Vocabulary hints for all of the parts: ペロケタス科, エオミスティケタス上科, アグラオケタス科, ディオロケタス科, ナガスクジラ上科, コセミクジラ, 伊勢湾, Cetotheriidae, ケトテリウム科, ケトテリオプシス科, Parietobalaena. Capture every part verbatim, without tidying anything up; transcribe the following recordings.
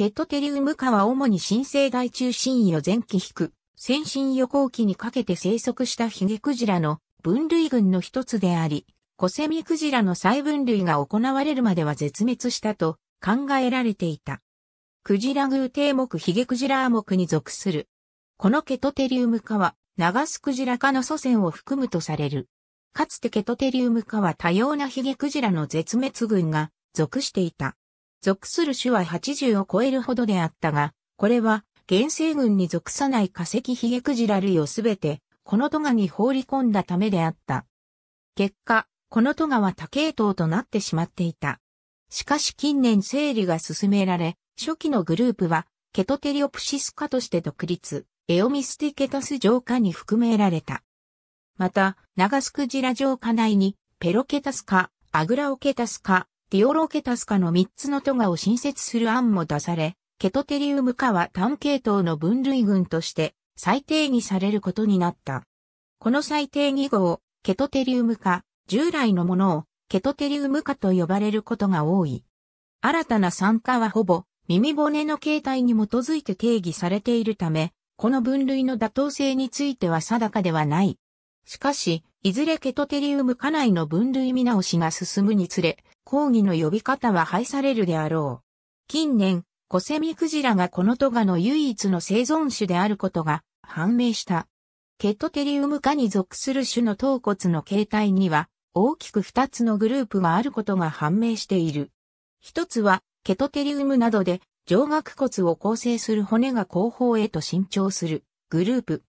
ケトテリウム科は主に新生代中新葉前期引く、先進予後期にかけて生息したヒゲクジラの分類群の一つであり、コセミクジラの再分類が行われるまでは絶滅したと考えられていた。クジラ偶蹄目ヒゲクジラ亜目に属する。このケトテリウム科はナガスクジラ科の祖先を含むとされる。かつてケトテリウム科は多様なヒゲクジラの絶滅群が属していた。属する種ははちじゅうを超えるほどであったが、これは原生群に属さない化石ヒゲクジラ類をすべてこのトガに放り込んだためであった。結果、このトガは多系統となってしまっていた。しかし近年整理が進められ、初期のグループはケトテリオプシス科として独立、エオミスティケタス上科に含められた。また、ナガスクジラ上科内に、ペロケタス科、アグラオケタス科、ディオロケタス科のみっつのトガを新設する案も出され、ケトテリウム科は単系統の分類群として再定義されることになった。この再定義後を、ケトテリウム科、従来のものを、ケトテリウム科と呼ばれることが多い。新たな参加はほぼ、耳骨の形態に基づいて定義されているため、この分類の妥当性については定かではない。しかし、いずれケトテリウム科内の分類見直しが進むにつれ、抗議の呼び方は廃されるであろう。近年、コセミクジラがこのトガの唯一の生存種であることが判明した。ケトテリウム科に属する種の頭骨の形態には、大きくふたつのグループがあることが判明している。一つは、ケトテリウムなどで上顎骨を構成する骨が後方へと伸長するグループ。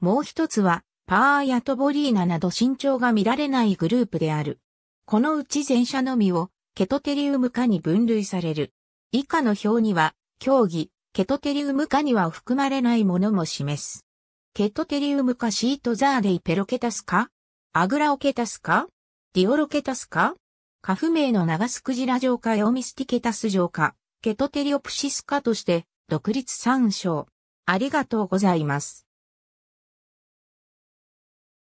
もう一つは、Parietobalaenaなど身長が見られないグループである。このうち前者のみをケトテリウム科に分類される。以下の表には、競技、ケトテリウム科には含まれないものも示す。ケトテリウム科Cetotheriidaeペロケタス科、アグラオケタス科、ディオロケタス科、科不明のナガスクジラ上科エオミスティケタス上科、ケトテリオプシス科として独立参照。ありがとうございます。